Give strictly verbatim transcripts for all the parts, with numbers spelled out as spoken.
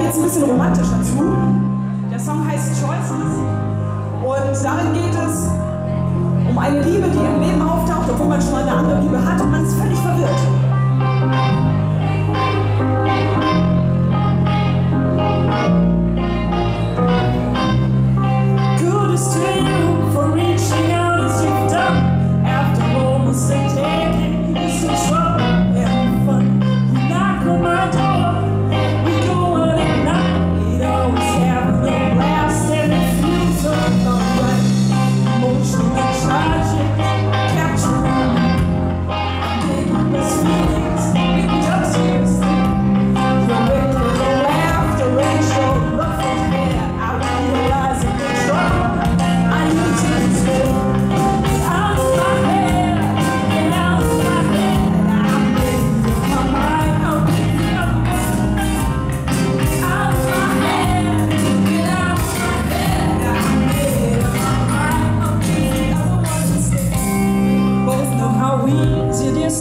da geht es ein bisschen romantischer zu. Der Song heißt Choices und darin geht es um eine Liebe, die im Leben auftaucht, obwohl man schon eine andere Liebe hat und man ist völlig verwirrt.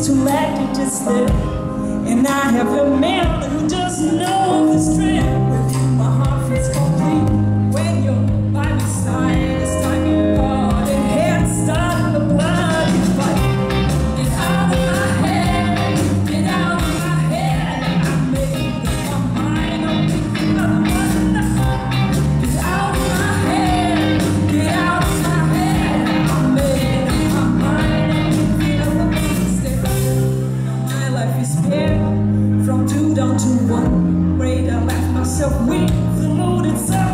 To let it just slip, and I have a man who doesn't know this trick. With you, my heart feels complete when you're by my side. It's time you got it, hands start the blood fight. Get out of my head, get out of my head. I made up my mind, I'm picking up one. Get out of my head, get out of my head. I made up my mind, I'm picking up the one. Life is paired from two down to one. Afraid I left myself with the load itself.